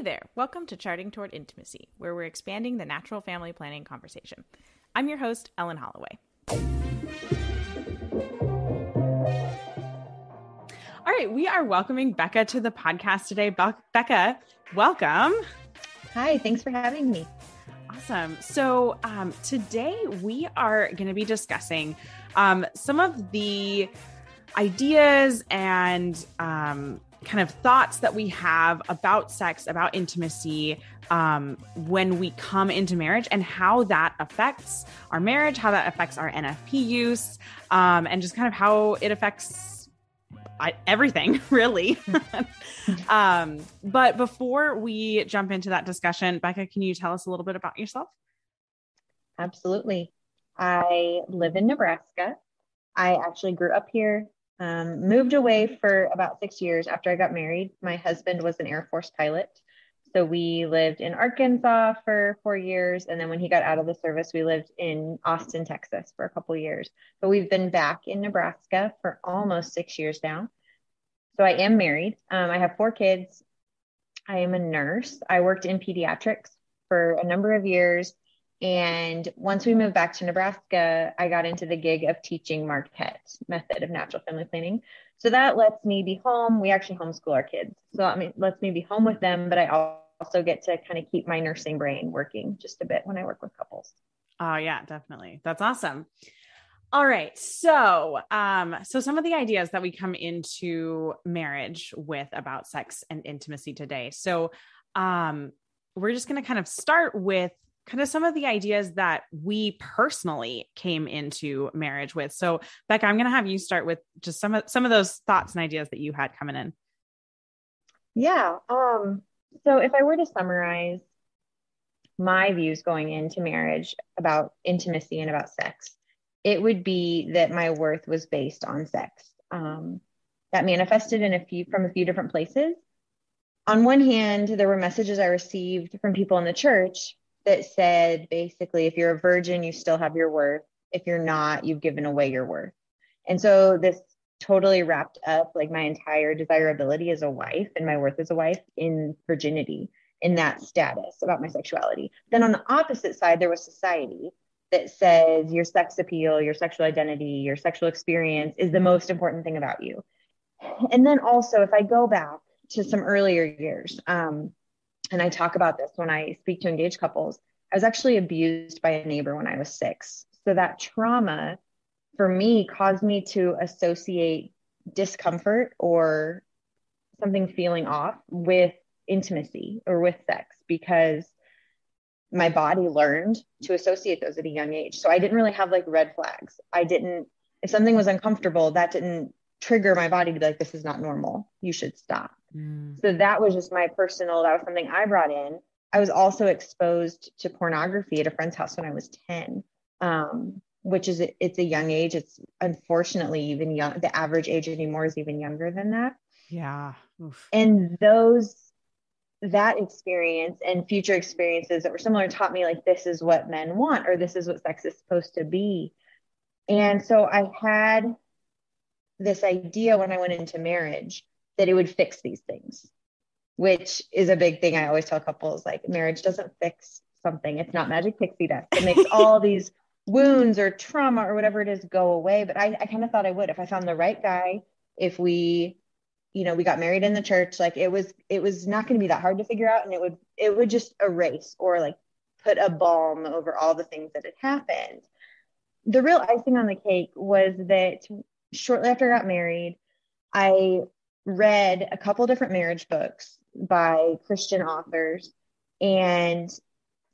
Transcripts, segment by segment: Hey there, welcome to Charting Toward Intimacy, where we're expanding the natural family planning conversation. I'm your host, Ellen Holloway. All right, we are welcoming Becca to the podcast today. Becca, welcome. Hi, thanks for having me. Awesome. So today we are going to be discussing some of the ideas and kind of thoughts that we have about sex, about intimacy, when we come into marriage and how that affects our marriage, how that affects our NFP use, and just kind of how it affects everything really. But before we jump into that discussion, Becca, can you tell us a little bit about yourself? Absolutely. I live in Nebraska. I actually grew up here. Moved away for about 6 years after I got married. My husband was an Air Force pilot. So we lived in Arkansas for 4 years. And then when he got out of the service, we lived in Austin, Texas for a couple of years. But we've been back in Nebraska for almost 6 years now. So I am married. I have 4 kids. I am a nurse. I worked in pediatrics for a number of years. And once we moved back to Nebraska, I got into the gig of teaching Marquette's method of natural family planning. So that lets me be home. We actually homeschool our kids. So it lets me be home with them, but I also get to kind of keep my nursing brain working just a bit when I work with couples. Oh yeah, definitely. That's awesome. All right. So, some of the ideas that we come into marriage with about sex and intimacy today. So, we're just going to kind of start with kind of some of the ideas that we personally came into marriage with. So Becca, I'm going to have you start with just some of those thoughts and ideas that you had coming in. Yeah. So if I were to summarize my views going into marriage about intimacy and about sex, it would be that my worth was based on sex. That manifested in a few different places. On one hand, there were messages I received from people in the church that said, basically, if you're a virgin, you still have your worth. If you're not, you've given away your worth. And so this totally wrapped up like my entire desirability as a wife and my worth as a wife in virginity, in that status about my sexuality. Then on the opposite side, there was society that says your sex appeal, your sexual identity, your sexual experience is the most important thing about you. And then also, if I go back to some earlier years, and I talk about this when I speak to engaged couples, I was actually abused by a neighbor when I was 6. So that trauma for me caused me to associate discomfort or something feeling off with intimacy or with sex, because my body learned to associate those at a young age. So I didn't really have like red flags. If something was uncomfortable, that didn't trigger my body to be like, this is not normal. You should stop. Mm. So that was just my personal, that was something I brought in. I was also exposed to pornography at a friend's house when I was 10, which is, it's a young age. It's unfortunately even young. The average age anymore is even younger than that. Yeah. Oof. And that experience and future experiences that were similar taught me like, this is what men want, or this is what sex is supposed to be. And so I had this idea when I went into marriage that it would fix these things, which is a big thing I always tell couples, like marriage doesn't fix something. It's not magic pixie dust. It makes all these wounds or trauma or whatever it is go away. But I kind of thought I would, if I found the right guy, if we, we got married in the church, like it was not going to be that hard to figure out. And it would just erase or like put a balm over all the things that had happened. The real icing on the cake was that shortly after I got married, I read a couple different marriage books by Christian authors, and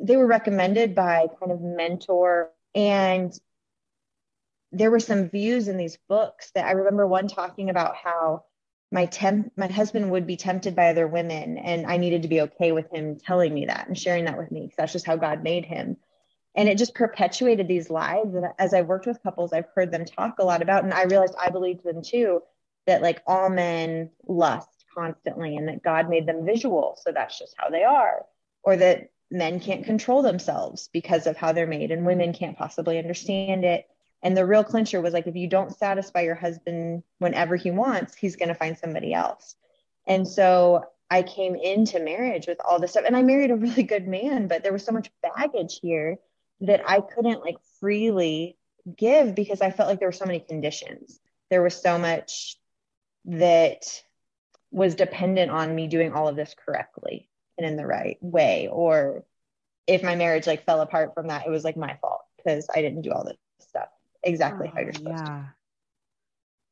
they were recommended by kind of mentor. And there were some views in these books that I remember one talking about how my husband would be tempted by other women, and I needed to be okay with him telling me that and sharing that with me, because that's just how God made him. And it just perpetuated these lies that as I worked with couples, I've heard them talk a lot about, and I realized I believed them too, that like all men lust constantly and that God made them visual. So that's just how they are, or that men can't control themselves because of how they're made and women can't possibly understand it. And the real clincher was like, if you don't satisfy your husband whenever he wants, he's going to find somebody else. And so I came into marriage with all this stuff, and I married a really good man, but there was so much baggage here that I couldn't like freely give because I felt like there were so many conditions. There was so much that was dependent on me doing all of this correctly and in the right way. Or if my marriage like fell apart from that, it was like my fault because I didn't do all this stuff exactly how you're supposed to.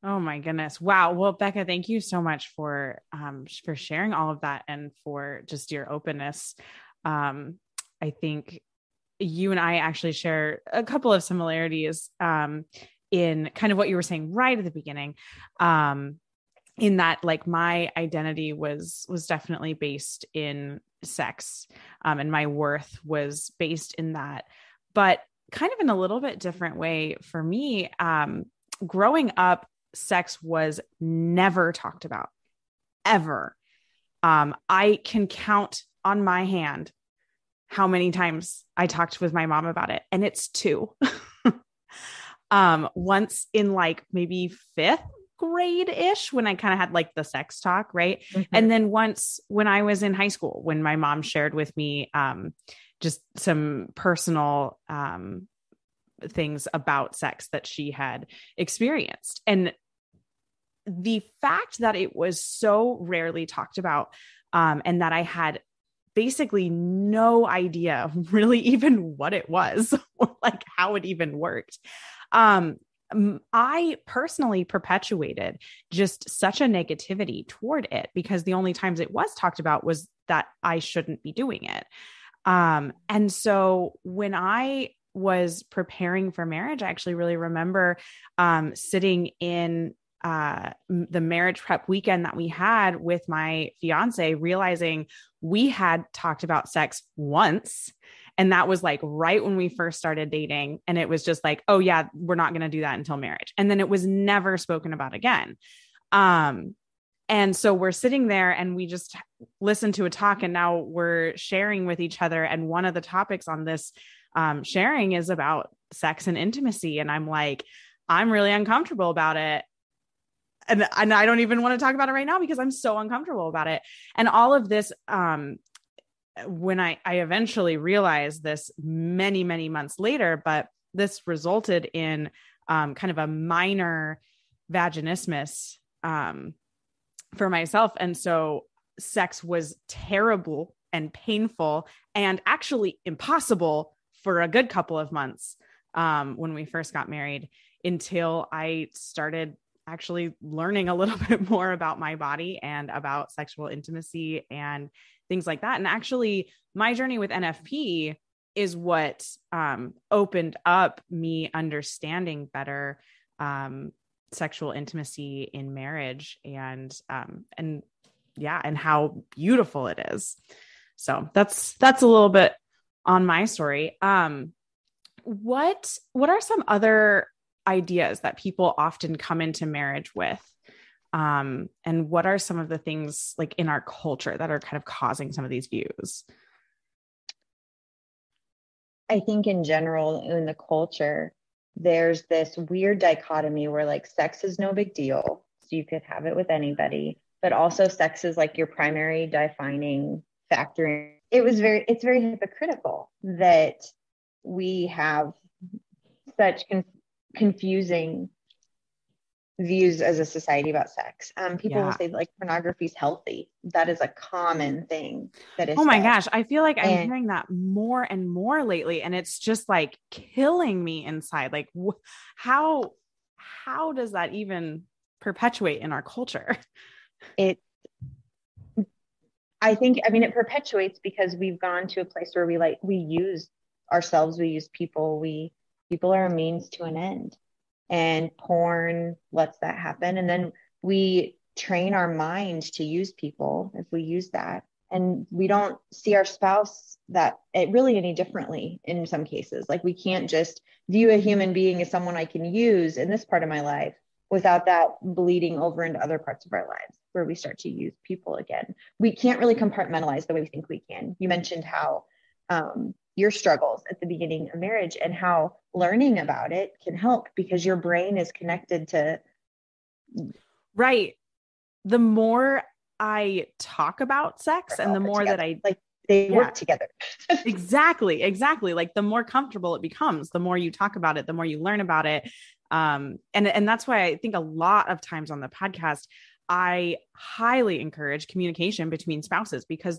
Oh my goodness. Wow. Well, Becca, thank you so much for sharing all of that and for just your openness. I think you and I actually share a couple of similarities, in kind of what you were saying right at the beginning. In that, like, my identity was definitely based in sex, and my worth was based in that, but kind of in a little bit different way for me. Growing up, sex was never talked about ever. I can count on my hand how many times I talked with my mom about it. And it's 2. Once in like maybe 5th grade-ish when I kind of had like the sex talk. Right. Mm-hmm. And then once when I was in high school, when my mom shared with me, just some personal, things about sex that she had experienced. And the fact that it was so rarely talked about, and that I had basically no idea really even what it was or like how it even worked. I personally perpetuated just such a negativity toward it because the only times it was talked about was that I shouldn't be doing it. And so when I was preparing for marriage, I actually really remember, sitting in, the marriage prep weekend that we had with my fiance, realizing we had talked about sex once. And that was like right when we first started dating. And it was just like, oh yeah, we're not going to do that until marriage. And then it was never spoken about again. And so we're sitting there and we just listened to a talk and now we're sharing with each other. And one of the topics on this sharing is about sex and intimacy. And I'm like, I'm really uncomfortable about it. And I don't even want to talk about it right now because I'm so uncomfortable about it. And all of this, when I eventually realized this many, many months later, but this resulted in, kind of a minor vaginismus, for myself. And so sex was terrible and painful and actually impossible for a good couple of months, when we first got married, until I started actually learning a little bit more about my body and about sexual intimacy and things like that. And actually my journey with NFP is what, opened up me understanding better, sexual intimacy in marriage and yeah, and how beautiful it is. So that's a little bit on my story. What are some other ideas that people often come into marriage with? And what are some of the things like in our culture that are kind of causing some of these views? I think in general, in the culture, there's this weird dichotomy where like sex is no big deal. So you could have it with anybody, but also sex is like your primary defining factor. It's very hypocritical that we have such confusing views as a society about sex. People will say like pornography is healthy. That is a common thing that is. Oh my gosh. I feel like I'm hearing that more and more lately. And it's just like killing me inside. Like how does that even perpetuate in our culture? It perpetuates because we've gone to a place where we use ourselves. We use people. People are a means to an end, and porn lets that happen. And then we train our mind to use people if we use that. And we don't see our spouse that it really any differently in some cases. Like we can't just view a human being as someone I can use in this part of my life without that bleeding over into other parts of our lives where we start to use people again. We can't really compartmentalize the way we think we can. You mentioned how, your struggles at the beginning of marriage and how learning about it can help because your brain is connected to. Right. The more I talk about sex and the more together. That I like they yeah. work together. Exactly. Like the more comfortable it becomes, the more you talk about it, the more you learn about it. And that's why I think a lot of times on the podcast, I highly encourage communication between spouses, because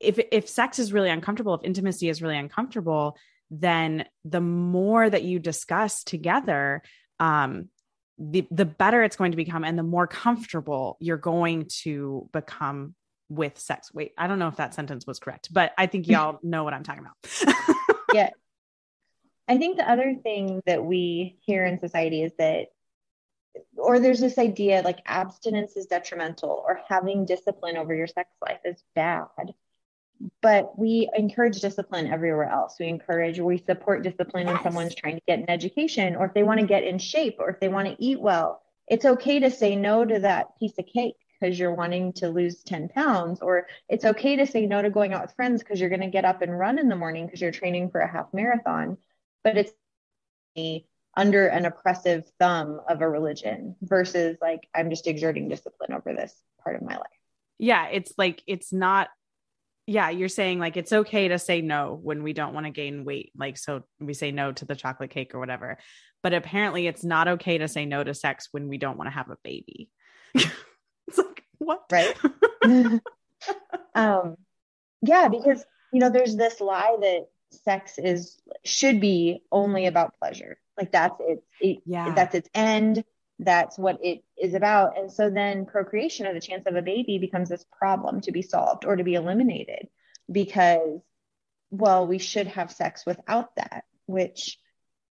if sex is really uncomfortable, if intimacy is really uncomfortable, then the more that you discuss together, the better it's going to become and the more comfortable you're going to become with sex. Wait, I don't know if that sentence was correct, but I think y'all know what I'm talking about. Yeah. I think the other thing that we hear in society is that, or there's this idea like abstinence is detrimental or having discipline over your sex life is bad, but we encourage discipline everywhere else. We support discipline when someone's trying to get an education or if they want to get in shape or if they want to eat well. It's okay to say no to that piece of cake because you're wanting to lose 10 pounds, or it's okay to say no to going out with friends because you're going to get up and run in the morning because you're training for a half marathon. But it's under an oppressive thumb of a religion versus like, I'm just exerting discipline over this part of my life. Yeah. It's like, it's not, yeah. You're saying like, it's okay to say no when we don't want to gain weight. Like, so we say no to the chocolate cake or whatever, but apparently it's not okay to say no to sex when we don't want to have a baby. It's like, what? Right. Yeah. Because, you know, there's this lie that sex should be only about pleasure. Like that's its end. That's what it is about. And so then procreation or the chance of a baby becomes this problem to be solved or to be eliminated because, well, we should have sex without that, which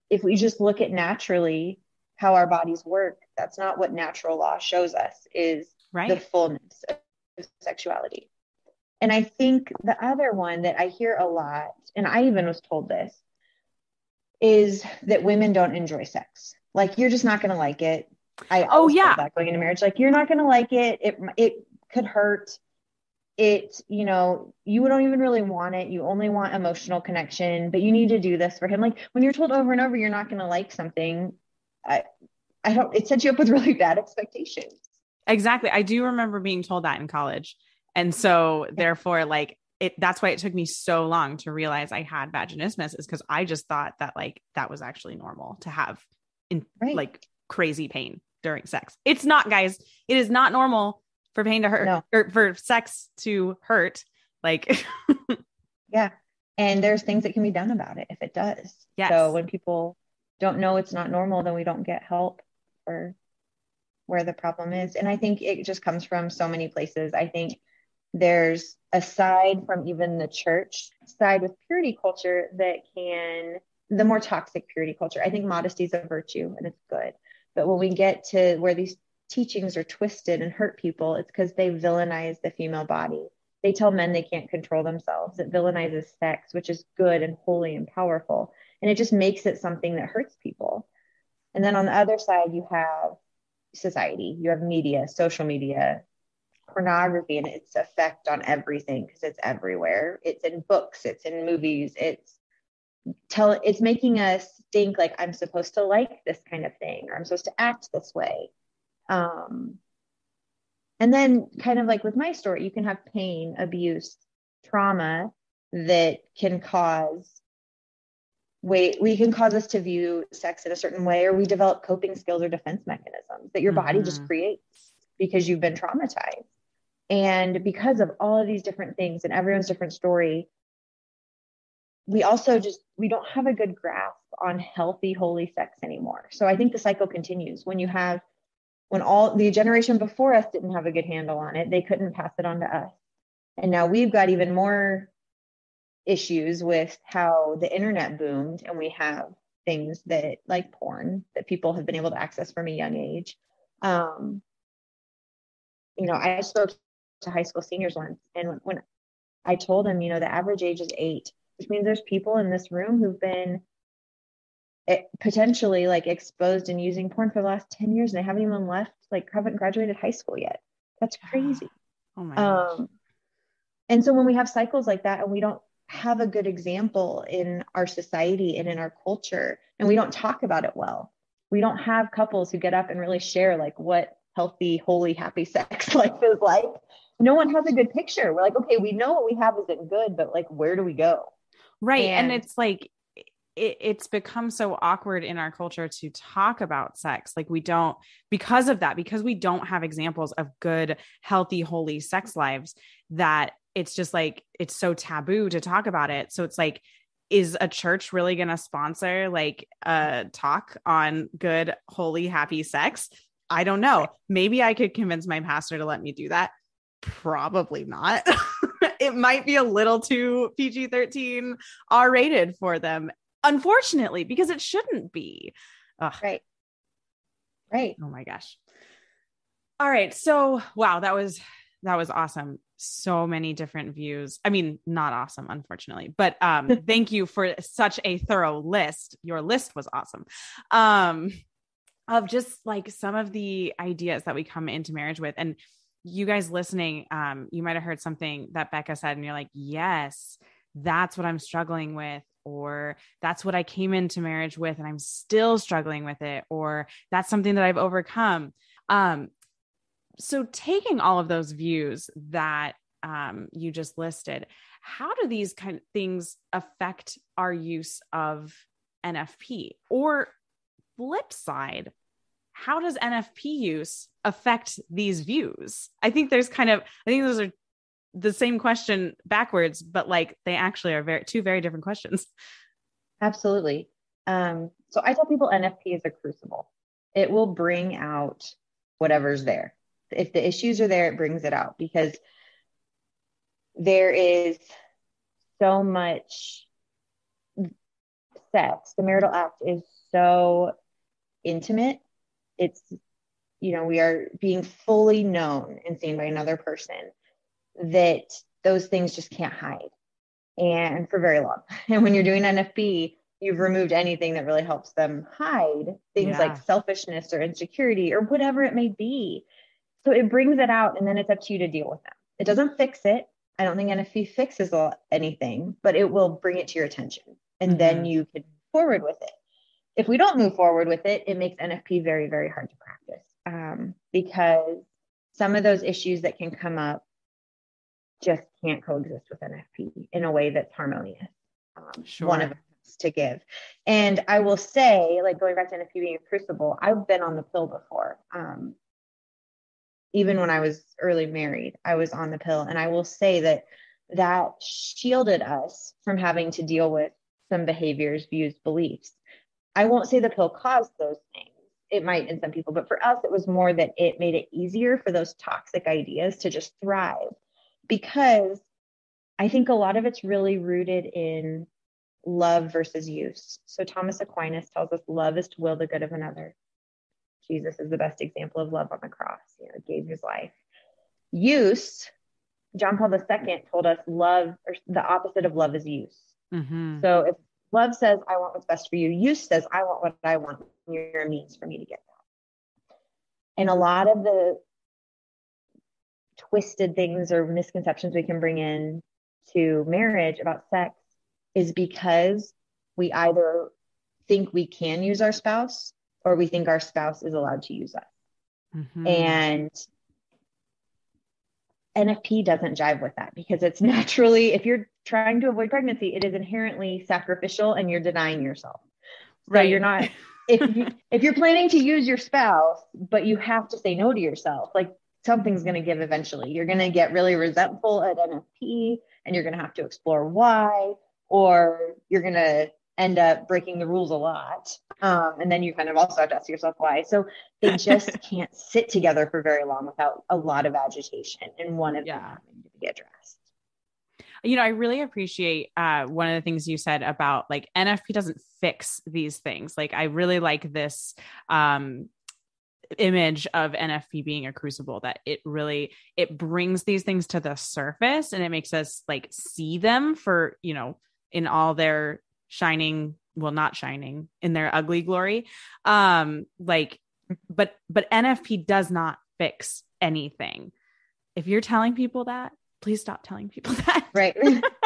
if we just look at naturally how our bodies work, that's not what natural law shows us is right. The fullness of sexuality. And I think the other one that I hear a lot, and I even was told this, is that women don't enjoy sex. Like, you're just not going to like it. Going into marriage, like, you're not going to like it. It could hurt. It, you know, you don't even really want it. You only want emotional connection, but you need to do this for him. Like, when you're told over and over, you're not going to like something, it sets you up with really bad expectations. Exactly. I do remember being told that in college. And so therefore, like, that's why it took me so long to realize I had vaginismus, is because I just thought that like, that was actually normal to have like crazy pain during sex. It's not, guys, it is not normal for pain to hurt or for sex to hurt. Like, yeah. And there's things that can be done about it if it does. Yes. So when people don't know it's not normal, then we don't get help for where the problem is. And I think it just comes from so many places. I think there's a side from even the church side with purity culture the more toxic purity culture. I think modesty is a virtue and it's good. But when we get to where these teachings are twisted and hurt people, it's because they villainize the female body. They tell men they can't control themselves. It villainizes sex, which is good and holy and powerful. And it just makes it something that hurts people. And then on the other side, you have society, you have media, social media, pornography, and its effect on everything because it's everywhere. It's in books, it's in movies, it's making us think like I'm supposed to like this kind of thing or I'm supposed to act this way. And then kind of like with my story, you can have pain, abuse, trauma that can cause us to view sex in a certain way, or we develop coping skills or defense mechanisms that your body just creates because you've been traumatized. And because of all of these different things and everyone's different story, we don't have a good grasp on healthy, holy sex anymore. So I think the cycle continues when all the generation before us didn't have a good handle on it, they couldn't pass it on to us. And now we've got even more issues with how the internet boomed. And we have things that like porn that people have been able to access from a young age. You know, I spoke to high school seniors once, and when I told them, you know, the average age is 8, which means there's people in this room who've been potentially like exposed and using porn for the last 10 years. And they haven't even haven't graduated high school yet. That's crazy. Oh my gosh. And so when we have cycles like that, and we don't have a good example in our society and in our culture, and we don't talk about it well, we don't have couples who get up and really share like what healthy, holy, happy sex life is like. No one has a good picture. We're like, okay, we know what we have isn't good, but like, where do we go? Right. And it's like, it's become so awkward in our culture to talk about sex. Like we don't, because of that, because we don't have examples of good, healthy, holy sex lives, that it's just like, it's so taboo to talk about it. So it's like, is a church really going to sponsor like a talk on good, holy, happy sex? I don't know. Maybe I could convince my pastor to let me do that. Probably not. It might be a little too PG-13 R-rated for them, unfortunately, because it shouldn't be. Ugh. Right. Right. Oh my gosh. All right. So, wow, that was awesome. So many different views. I mean, not awesome, unfortunately, but, thank you for such a thorough list. Your list was awesome. Of just like some of the ideas that we come into marriage with. And you guys listening, you might've heard something that Becca said and you're like, yes, that's what I'm struggling with, or that's what I came into marriage with and I'm still struggling with it, or that's something that I've overcome. So taking all of those views that, you just listed, how do these kind of things affect our use of NFP? Or flip side, how does NFP use affect these views? I think those are the same question backwards, but like they actually are two very different questions. Absolutely. So I tell people NFP is a crucible. It will bring out whatever's there. If the issues are there, it brings it out, because there is so much sex. The marital act is so intimate. It's, you know, we are being fully known and seen by another person, that those things just can't hide, and for very long. And when you're doing NFP, you've removed anything that really helps them hide things like selfishness or insecurity or whatever it may be. So it brings it out, and then it's up to you to deal with them. It doesn't fix it. I don't think NFP fixes anything, but it will bring it to your attention, and then you can move forward with it. If we don't move forward with it, it makes NFP very, very hard to practice, because some of those issues that can come up just can't coexist with NFP in a way that's harmonious. One of us to give. And I will say, like, going back to NFP being a crucible, I've been on the pill before. Even when I was early married, I was on the pill. And I will say that shielded us from having to deal with some behaviors, views, beliefs. I won't say the pill caused those things. It might in some people, but for us, it was more that it made it easier for those toxic ideas to just thrive, because I think a lot of it's really rooted in love versus use. So Thomas Aquinas tells us love is to will the good of another. Jesus is the best example of love on the cross. You know, gave his life. Use, John Paul II told us love, or the opposite of love is use. Mm-hmm. So if love says, I want what's best for you, use says, I want what I want. You're a means for me to get that. And a lot of the twisted things or misconceptions we can bring in to marriage about sex is because we either think we can use our spouse, or we think our spouse is allowed to use us. Mm-hmm. And NFP doesn't jive with that, because it's naturally, if you're trying to avoid pregnancy, it is inherently sacrificial and you're denying yourself. So right. You're not, if you're planning to use your spouse, but you have to say no to yourself, like something's going to give eventually. You're going to get really resentful at NFP, and you're going to have to explore why, or you're going to end up breaking the rules a lot. And then you kind of also have to ask yourself why. So they just can't sit together for very long without a lot of agitation, and one of them having to be addressed. You know, I really appreciate one of the things you said about like NFP doesn't fix these things. Like, I really like this image of NFP being a crucible, that it brings these things to the surface, and it makes us like see them for, you know, in all their shining, well, not shining, in their ugly glory. But NFP does not fix anything. If you're telling people that, please stop telling people that. Right.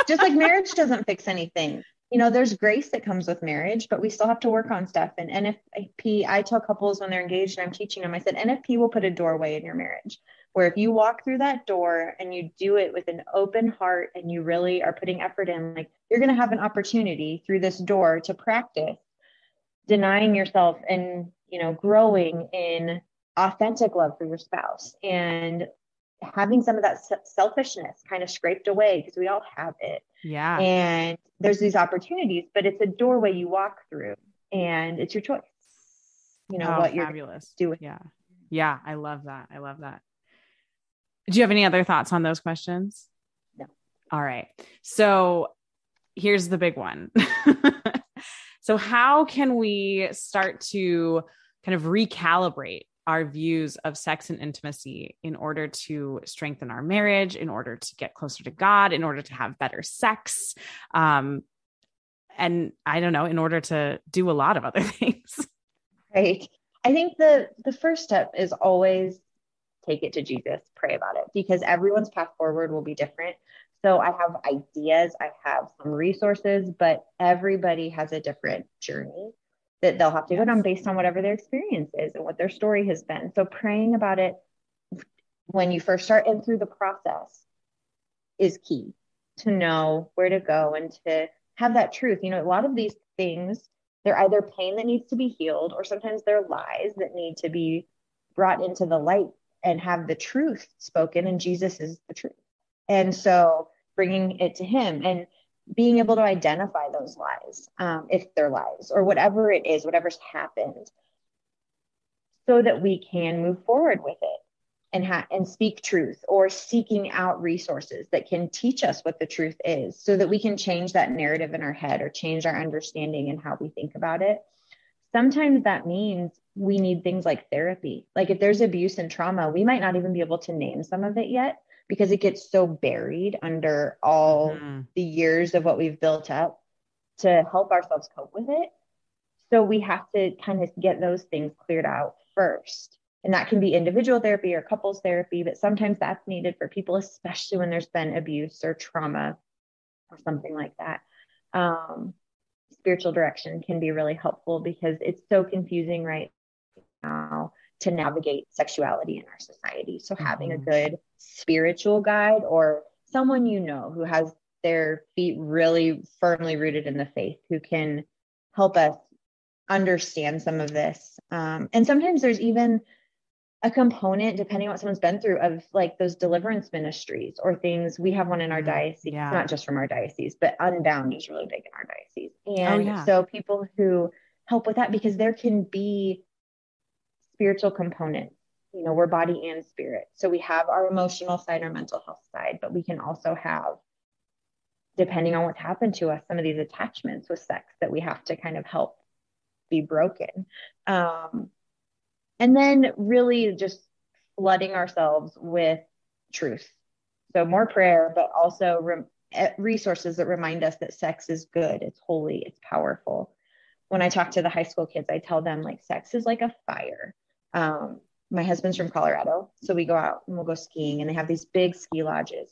Just like marriage doesn't fix anything. you know, there's grace that comes with marriage, but we still have to work on stuff. And NFP, I tell couples when they're engaged and I'm teaching them, I said, NFP will put a doorway in your marriage where if you walk through that door and you do it with an open heart and you really are putting effort in, like, you're going to have an opportunity through this door to practice denying yourself and, you know, growing in authentic love for your spouse and having some of that selfishness kind of scraped away, because we all have it. Yeah. And there's these opportunities, but it's a doorway you walk through and it's your choice, you know, what fabulous. You're doing. Yeah. Yeah. I love that. I love that. Do you have any other thoughts on those questions? No. All right. So here's the big one. So how can we start to kind of recalibrate our views of sex and intimacy in order to strengthen our marriage, in order to get closer to God, in order to have better sex. And I don't know, in order to do a lot of other things. Right. I think the first step is always take it to Jesus, pray about it, because everyone's path forward will be different. So I have ideas, I have some resources, but everybody has a different journey that they'll have to go down based on whatever their experience is and what their story has been. So praying about it when you first start and through the process is key to know where to go and to have that truth. You know, a lot of these things, they're either pain that needs to be healed, or sometimes they're lies that need to be brought into the light and have the truth spoken. And Jesus is the truth. And so bringing it to him and being able to identify those lies, if they're lies or whatever it is, whatever's happened, so that we can move forward with it and speak truth, or seeking out resources that can teach us what the truth is so that we can change that narrative in our head or change our understanding and how we think about it. Sometimes that means we need things like therapy. Like if there's abuse and trauma, we might not even be able to name some of it yet, because it gets so buried under all the years of what we've built up to help ourselves cope with it. So we have to kind of get those things cleared out first. And that can be individual therapy or couples therapy, but sometimes that's needed for people, especially when there's been abuse or trauma or something like that. Spiritual direction can be really helpful because it's so confusing right now to navigate sexuality in our society. So having a good spiritual guide or someone, you know, who has their feet really firmly rooted in the faith, who can help us understand some of this. And sometimes there's even a component, depending on what someone's been through, of like those deliverance ministries or things. We have one in our diocese, not just from our diocese, but Unbound is really big in our diocese. And so people who help with that, because there can be spiritual component, you know, we're body and spirit. So we have our emotional side, our mental health side, but we can also have, depending on what's happened to us, some of these attachments with sex that we have to kind of help be broken. And then really just flooding ourselves with truth. So more prayer, but also resources that remind us that sex is good. It's holy. It's powerful. When I talk to the high school kids, I tell them like sex is like a fire. My husband's from Colorado, so we go out and we'll go skiing, and they have these big ski lodges,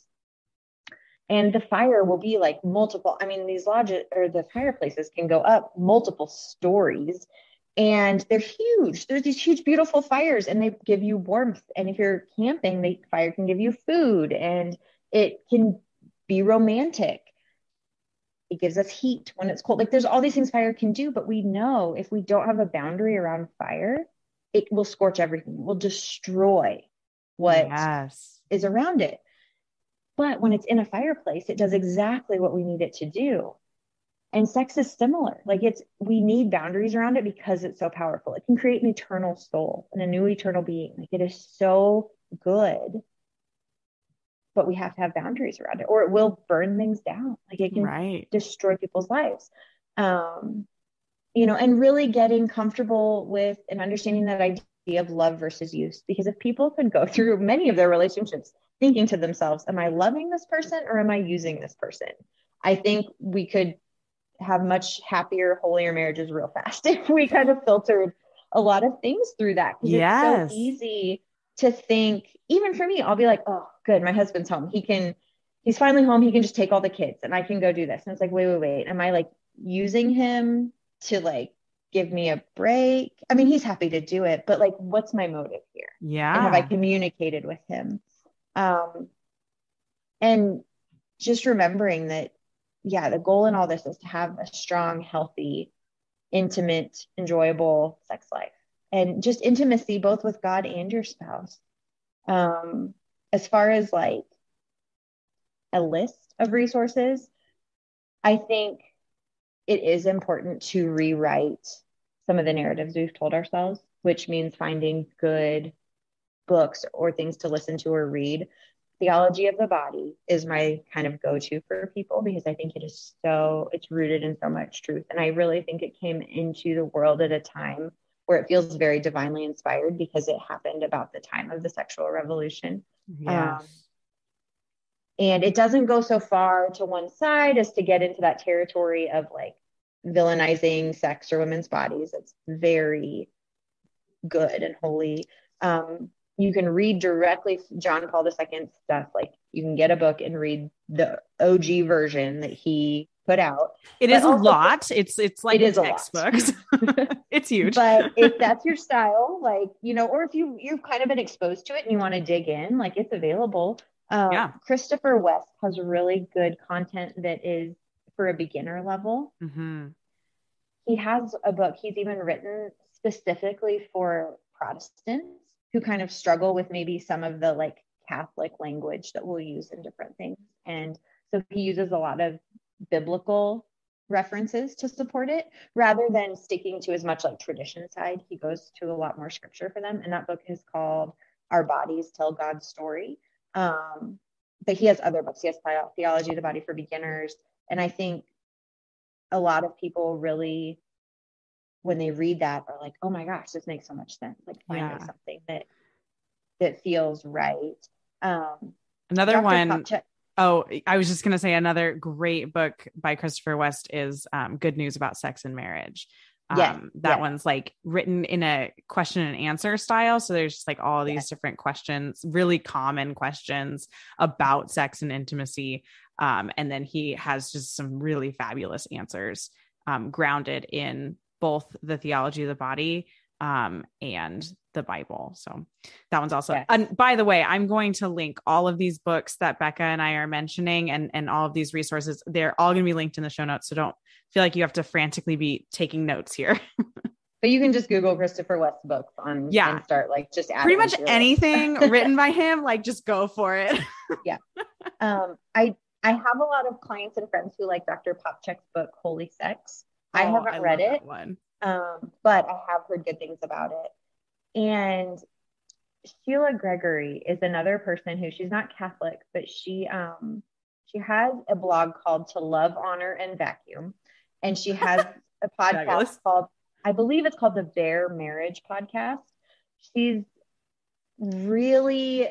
and the fire will be like multiple. I mean, these lodges or the fireplaces can go up multiple stories, and they're huge. There's these huge, beautiful fires, and they give you warmth. And if you're camping, the fire can give you food, and it can be romantic. It gives us heat when it's cold. Like there's all these things fire can do, but we know if we don't have a boundary around fire, it will scorch everything. It will destroy what is around it. But when it's in a fireplace, it does exactly what we need it to do. And sex is similar. Like we need boundaries around it because it's so powerful. It can create an eternal soul and a new eternal being. Like it is so good, but we have to have boundaries around it, or it will burn things down. Like it can destroy people's lives. You know, and really getting comfortable with and understanding that idea of love versus use, because if people could go through many of their relationships thinking to themselves, am I loving this person or am I using this person? I think we could have much happier, holier marriages real fast if we kind of filtered a lot of things through that. It's so easy to think, even for me, I'll be like, oh good, my husband's home. He's finally home. He can just take all the kids and I can go do this. And it's like, wait, am I like using him to like give me a break? I mean, he's happy to do it, but like, what's my motive here? Yeah. And have I communicated with him? And just remembering that, yeah, the goal in all this is to have a strong, healthy, intimate, enjoyable sex life, and just intimacy, both with God and your spouse. As far as like a list of resources, I think it is important to rewrite some of the narratives we've told ourselves, which means finding good books or things to listen to or read. Theology of the Body is my kind of go-to for people, because I think it is so, it's rooted in so much truth. And I really think it came into the world at a time where it feels very divinely inspired, because it happened about the time of the sexual revolution. Yes. And it doesn't go so far to one side as to get into that territory of like villainizing sex or women's bodies. It's very good and holy. You can read directly John Paul II stuff. Like, you can get a book and read the OG version that he put out. It is a lot. It's like a textbook. It's huge. But if that's your style, like, you know, or if you've kind of been exposed to it and you want to dig in, like, it's available. Yeah. Christopher West has really good content that is for a beginner level. Mm-hmm. He has a book he's even written specifically for Protestants who kind of struggle with maybe some of the like Catholic language that we'll use in different things. And so he uses a lot of biblical references to support it, rather than sticking to as much like tradition side. He goes to a lot more scripture for them. And that book is called Our Bodies Tell God's Story. But he has other books. He has Theology of the Body for Beginners. And I think a lot of people really, when they read that, are like, oh my gosh, this makes so much sense. Like, finding something that feels right. Another Dr. one. Oh, I was just going to say another great book by Christopher West is Good News About Sex and Marriage. That one's like written in a question and answer style. So there's just like all these different questions, really common questions about sex and intimacy. And then he has just some really fabulous answers, grounded in both the theology of the body, and the Bible. So that one's also, and by the way, I'm going to link all of these books that Becca and I are mentioning, and all of these resources. They're all going to be linked in the show notes. So don't feel like you have to frantically be taking notes here. But you can just Google Christopher West books on and start like just adding pretty much anything written by him. Like, just go for it. Yeah. I have a lot of clients and friends who like Dr. Popchek's book, Holy Sex. I haven't read it, but I have heard good things about it. And Sheila Gregory is another person who, she's not Catholic, but she has a blog called To Love, Honor, and Vacuum. And she has a podcast called, I believe it's called the Bare Marriage Podcast. She's really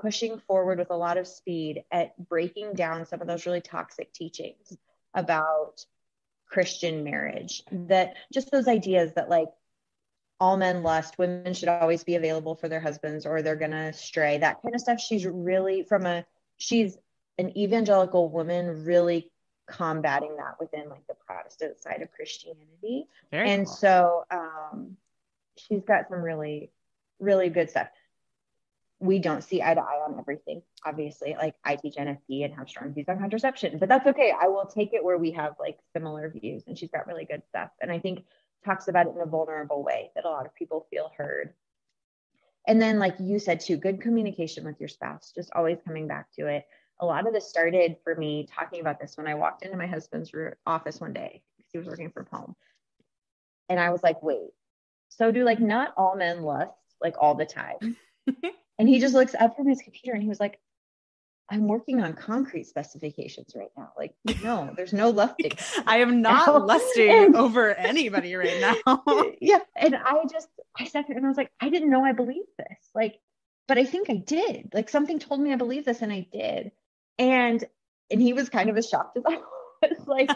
pushing forward with a lot of speed at breaking down some of those really toxic teachings about Christian marriage, that just those ideas that like all men lust, women should always be available for their husbands or they're going to stray, that kind of stuff. She's really she's an evangelical woman, really combating that within like the Protestant side of Christianity. Very cool. So she's got some really, really good stuff. We don't see eye to eye on everything, obviously. Like, I teach NFP and have strong views on contraception, but that's okay. I will take it where we have like similar views, and she's got really good stuff. And I think talks about it in a vulnerable way that a lot of people feel heard. And then, like you said too, good communication with your spouse, just always coming back to it. A lot of this started for me talking about this when I walked into my husband's office one day, because he was working from home. And I was like, wait, so do like not all men lust like all the time? And he just looks up from his computer and he was like, I'm working on concrete specifications right now. Like, no, there's no lusting. I am not lusting over anybody right now. Yeah. And I sat there and I was like, I didn't know I believed this. Like, but I think I did. Like, something told me I believed this, and I did. And he was kind of as shocked as I was. Like,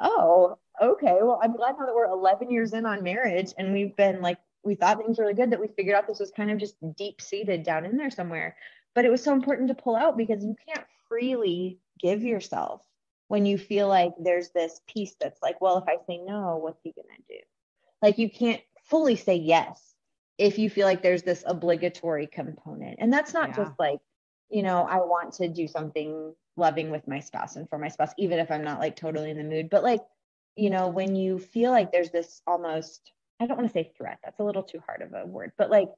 oh, okay. Well, I'm glad now that we're 11 years in on marriage and we've been like, we thought things were really good, that we figured out this was kind of just deep seated down in there somewhere. But it was so important to pull out, because you can't freely give yourself when you feel like there's this piece that's like, well, if I say no, what's he gonna do? Like, you can't fully say yes if you feel like there's this obligatory component. And that's not just like, you know, I want to do something loving with my spouse and for my spouse, even if I'm not like totally in the mood. But like, you know, when you feel like there's this almost, I don't want to say threat, that's a little too hard of a word, but like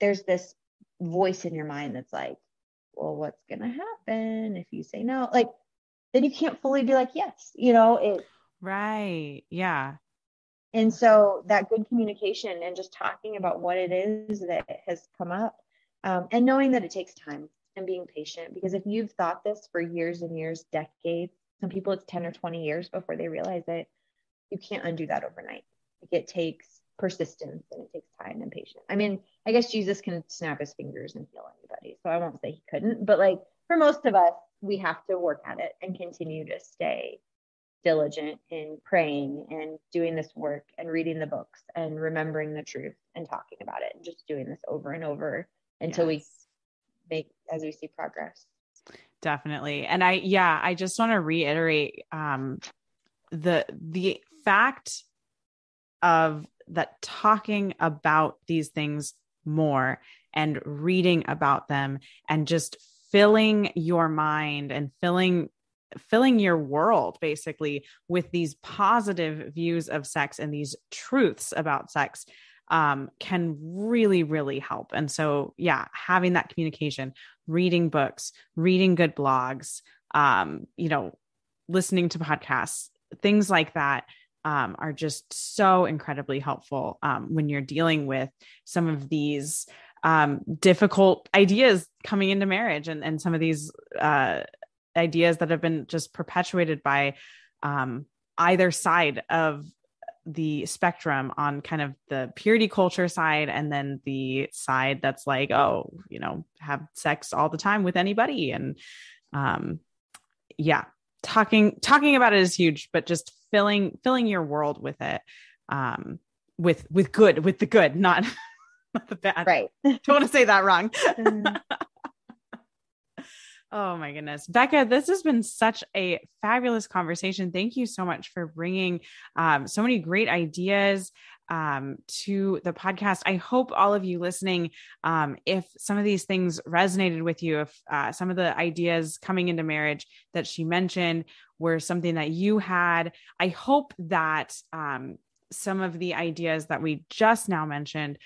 there's this voice in your mind that's like, well, what's going to happen if you say no? Like, then you can't fully be like, yes, you know, it. Right. Yeah. And so that good communication and just talking about what it is that has come up, and knowing that it takes time and being patient, because if you've thought this for years and years, decades, some people it's 10 or 20 years before they realize it, you can't undo that overnight. Like, it takes persistence and it takes time and patience. I mean, I guess Jesus can snap his fingers and heal anybody, so I won't say he couldn't, but like for most of us, we have to work at it and continue to stay diligent in praying and doing this work and reading the books and remembering the truth and talking about it and just doing this over and over until we make, as we see, progress. Definitely. And I just want to reiterate, the fact of that, talking about these things more and reading about them and just filling your mind and filling your world basically with these positive views of sex and these truths about sex, can really, really help. And so, having that communication, reading books, reading good blogs, you know, listening to podcasts, things like that, are just so incredibly helpful, when you're dealing with some of these, difficult ideas coming into marriage and some of these, ideas that have been just perpetuated by either side of the spectrum, on kind of the purity culture side and then the side that's like, oh, you know, have sex all the time with anybody. And talking about it is huge, but just filling your world with it, with the good, not the bad. Right. Don't want to say that wrong. Oh my goodness. Becca, this has been such a fabulous conversation. Thank you so much for bringing so many great ideas to the podcast. I hope all of you listening, if some of these things resonated with you, if some of the ideas coming into marriage that she mentioned were something that you had, I hope that some of the ideas that we just now mentioned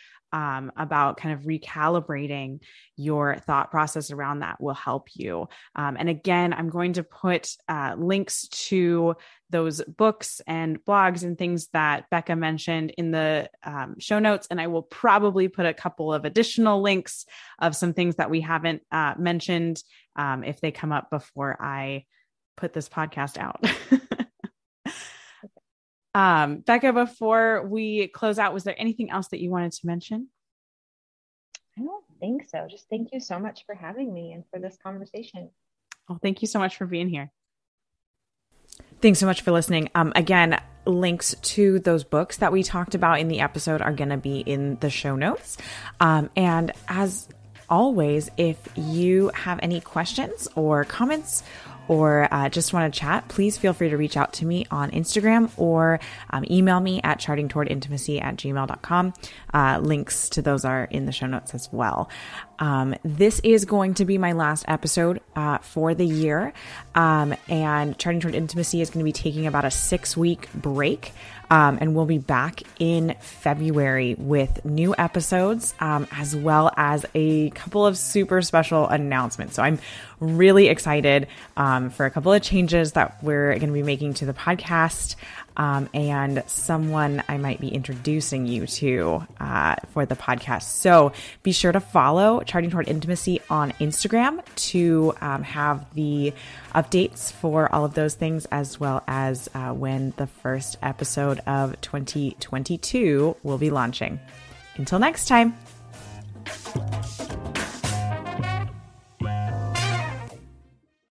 about kind of recalibrating your thought process around that will help you. And again, I'm going to put links to those books and blogs and things that Becca mentioned in the show notes. And I will probably put a couple of additional links of some things that we haven't mentioned if they come up before I put this podcast out. Becca, before we close out, was there anything else that you wanted to mention? I don't think so. Just thank you so much for having me and for this conversation. Well, thank you so much for being here. Thanks so much for listening. Again, links to those books that we talked about in the episode are going to be in the show notes. And as always, if you have any questions or comments or just want to chat, please feel free to reach out to me on Instagram or email me at chartingtowardintimacy@gmail.com. Links to those are in the show notes as well. This is going to be my last episode for the year. And Charting Toward Intimacy is going to be taking about a 6-week break. And we'll be back in February with new episodes, as well as a couple of super special announcements. So I'm really excited for a couple of changes that we're going to be making to the podcast, and someone I might be introducing you to for the podcast. So be sure to follow Charting Toward Intimacy on Instagram to have the updates for all of those things, as well as when the first episode of 2022 will be launching. Until next time.